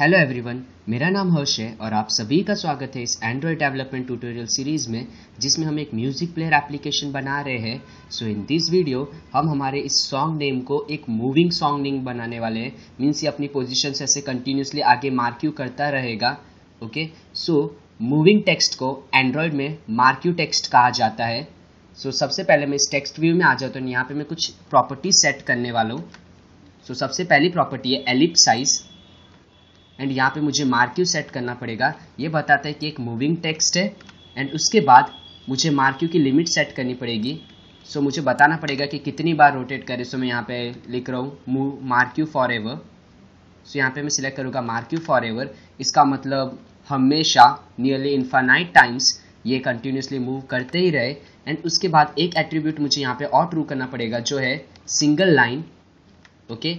Hello everyone, मेरा नाम हर्ष है और आप सभी का स्वागत है इस एंड्रॉयड डेवलपमेंट ट्यूटोरियल सीरीज़ में जिसमें हम एक म्यूज़िक प्लेयर एप्लीकेशन बना रहे हैं। सो इन दिस वीडियो हम हमारे इस सॉन्ग नेम को एक मूविंग सॉन्ग नेम बनाने वाले हैं। मीन्स ये अपनी पोजीशन से ऐसे कंटिन्यूसली आगे मार्क्यू करता रहेगा। ओके, सो मूविंग टेक्स्ट को एंड्रॉयड में मार्क्यू टेक्स्ट कहा जाता है। सो सबसे पहले मैं इस टेक्स्ट व्यू में आ जाता हूँ। यहाँ पर मैं कुछ प्रॉपर्टी सेट करने वाला हूँ। सो सबसे पहली प्रॉपर्टी है एलिप्स साइज़ एंड यहाँ पे मुझे मार्क्यू सेट करना पड़ेगा। ये बताता है कि एक मूविंग टेक्स्ट है एंड उसके बाद मुझे मार्क्यू की लिमिट सेट करनी पड़ेगी। सो मुझे बताना पड़ेगा कि कितनी बार रोटेट करे। सो मैं यहाँ पे लिख रहा हूँ मूव मार्क्यू फॉर एवर। सो यहाँ पे मैं सिलेक्ट करूँगा मार्क्यू फॉर एवर। इसका मतलब हमेशा नियरली इन्फाइनाइट टाइम्स ये कंटिन्यूसली मूव करते ही रहे। एंड उसके बाद एक एट्रीब्यूट मुझे यहाँ पे और ट्रू करना पड़ेगा जो है single line. Okay,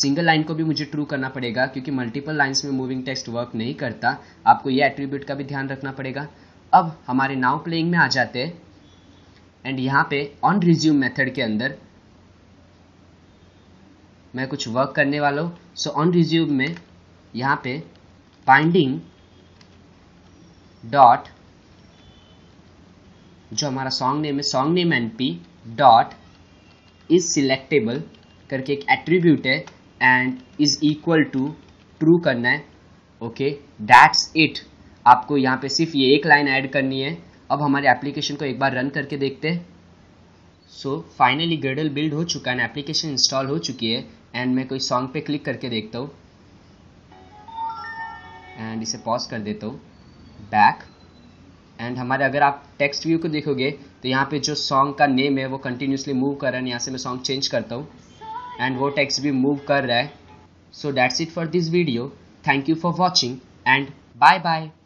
single line को भी मुझे ट्रू करना पड़ेगा क्योंकि मल्टीपल लाइंस में मूविंग टेक्स्ट वर्क नहीं करता। आपको ये एट्रीब्यूट का भी ध्यान रखना पड़ेगा। अब हमारे नाउ प्लेइंग में आ जाते हैं एंड यहाँ पे ऑन रिज्यूम मेथड के अंदर मैं कुछ वर्क करने वाला हूँ। सो ऑन रिज्यूम में यहाँ पे बाइंडिंग डॉट जो हमारा song name NP dot is selectable करके एक एट्रीब्यूट है and is equal to true करना है। Okay, that's it. आपको यहाँ पे सिर्फ ये एक लाइन ऐड करनी है। अब हमारे एप्लीकेशन को एक बार रन करके देखते हैं। सो फाइनली ग्रेडल बिल्ड हो चुका है, एप्लीकेशन इंस्टॉल हो चुकी है एंड मैं कोई सॉन्ग पे क्लिक करके देखता हूँ एंड इसे पॉज कर देता हूँ बैक। एंड हमारे अगर आप टेक्स्ट व्यू को देखोगे तो यहाँ पे जो सॉन्ग का नेम है वो कंटिन्यूसली मूव कर रहा है। यहाँ से मैं सॉन्ग चेंज करता हूँ एंड वो टेक्स्ट भी मूव कर रहा है। So that's it for this video. Thank you for watching and bye bye.